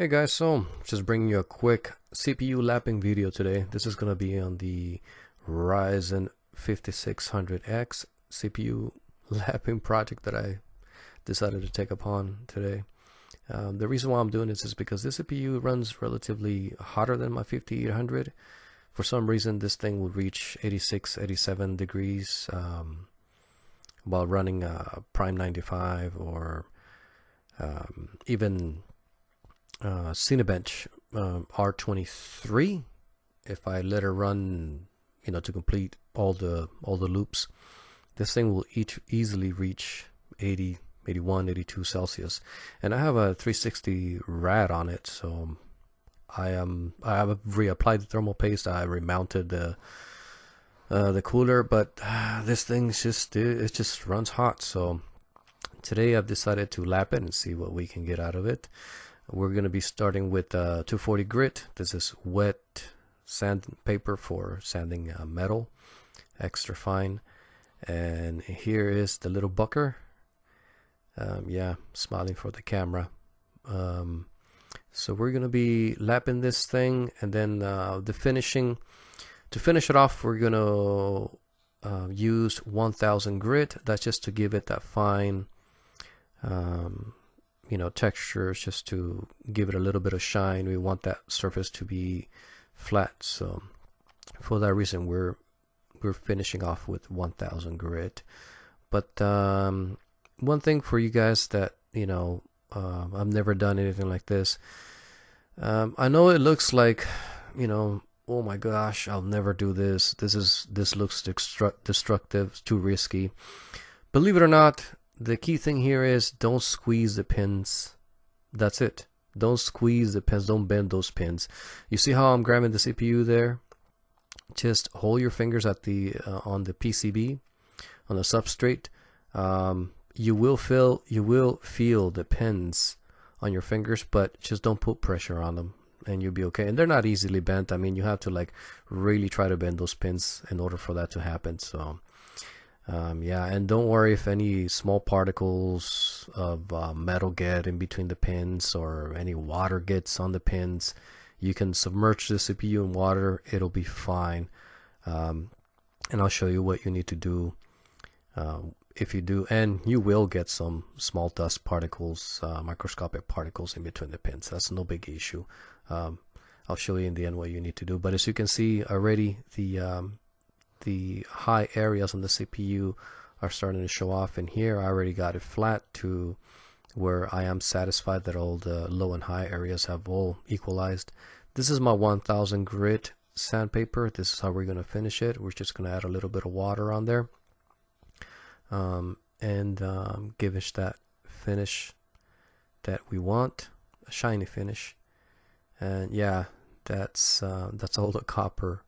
Hey guys, so just bringing you a quick CPU lapping video today. This is going to be on the Ryzen 5600X CPU lapping project that I decided to take upon today. The reason why I'm doing this is because this CPU runs relatively hotter than my 5800. For some reason this thing will reach 86, 87 degrees while running Prime95 or even Cinebench R23, if I let her run, you know, to complete all the loops, this thing will easily reach 80, 81, 82 Celsius. And I have a 360 rad on it, so I have reapplied the thermal paste. I remounted the cooler, but this thing just runs hot. So today I've decided to lap it and see what we can get out of it. We're going to be starting with 240 grit. This is wet sandpaper for sanding metal, extra fine. And here is the little bucker. Yeah, smiling for the camera. So we're going to be lapping this thing, and then the finishing. To finish it off, we're going to use 1000 grit. That's just to give it that fine you know, textures, just to give it a little bit of shine. We want that surface to be flat, so for that reason we're finishing off with 1000 grit. But one thing for you guys that, you know, I've never done anything like this. I know it looks like, you know, oh my gosh, I'll never do this. This looks destructive, too risky. Believe it or not, the key thing here is don't squeeze the pins. That's it. Don't squeeze the pins. Don't bend those pins. You see how I'm grabbing the CPU there? Just hold your fingers at the on the PCB, on the substrate. You will feel the pins on your fingers, but just don't put pressure on them, and you'll be okay. And they're not easily bent. I mean, you have to like really try to bend those pins in order for that to happen. So. Yeah, and don't worry if any small particles of metal get in between the pins or any water gets on the pins. You can submerge the CPU in water, it'll be fine. And I'll show you what you need to do if you do, and you will get some small dust particles, microscopic particles in between the pins. That's no big issue. I'll show you in the end what you need to do, but as you can see already, the high areas on the CPU are starting to show off. And here I already got it flat to where I am satisfied that all the low and high areas have all equalized. This is my 1000 grit sandpaper. This is how we're going to finish it. We're just going to add a little bit of water on there and give it that finish that we want, a shiny finish. And yeah, that's all the copper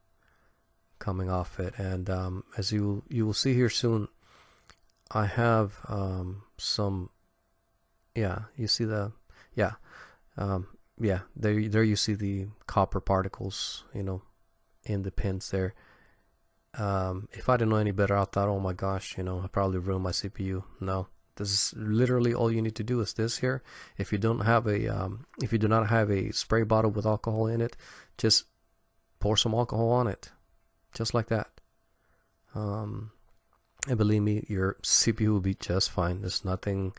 coming off it. And as you will see here soon, I have some, yeah, you see the, yeah, yeah, there you see the copper particles, you know, in the pins there. If I didn't know any better, I thought, oh my gosh, you know, I probably ruined my CPU. No, this is literally all you need to do is this here. If you don't have a if you do not have a spray bottle with alcohol in it, just pour some alcohol on it. Just like that. And believe me, your CPU will be just fine. There's nothing,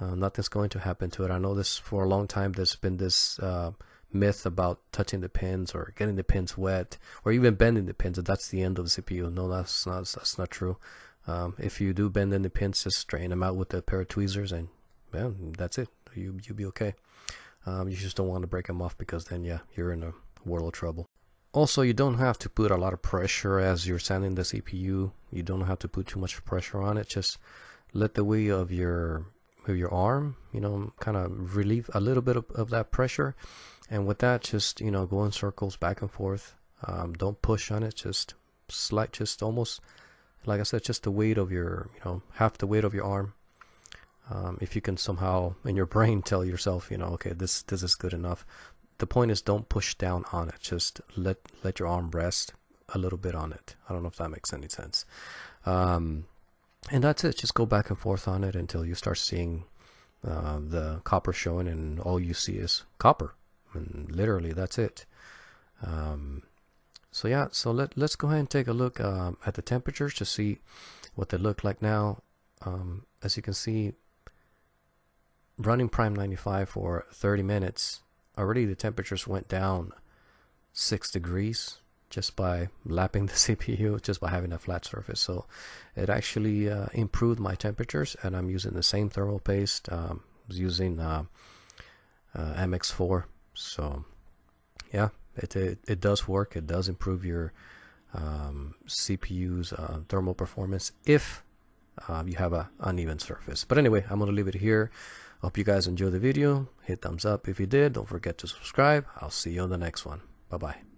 nothing's going to happen to it. I know this for a long time. There's been this myth about touching the pins or getting the pins wet or even bending the pins. That's the end of the CPU. No, that's not true. If you do bend in the pins, just strain them out with a pair of tweezers, and yeah, that's it. You'll be okay. You just don't want to break them off, because then yeah, you're in a world of trouble. Also, you don't have to put a lot of pressure as you're sanding the CPU. You don't have to put too much pressure on it. Just let the weight of your arm, you know, kind of relieve a little bit of that pressure. And with that, just, you know, go in circles back and forth. Don't push on it. Just slight, just almost, like I said, just the weight of your, you know, half the weight of your arm. If you can somehow in your brain tell yourself, you know, okay, this is good enough. The point is, don't push down on it. Just let your arm rest a little bit on it. I don't know if that makes any sense. And that's it. Just go back and forth on it until you start seeing the copper shown, and all you see is copper, and literally that's it. So yeah, so let's go ahead and take a look at the temperatures to see what they look like now. As you can see, running Prime95 for 30 minutes, already the temperatures went down 6 degrees just by lapping the CPU, just by having a flat surface. So it actually improved my temperatures, and I'm using the same thermal paste. I was using MX4. So yeah, it does work. It does improve your CPU's thermal performance if you have an uneven surface. But anyway, I'm going to leave it here. Hope you guys enjoyed the video. Hit thumbs up if you did. Don't forget to subscribe. I'll see you on the next one. Bye-bye.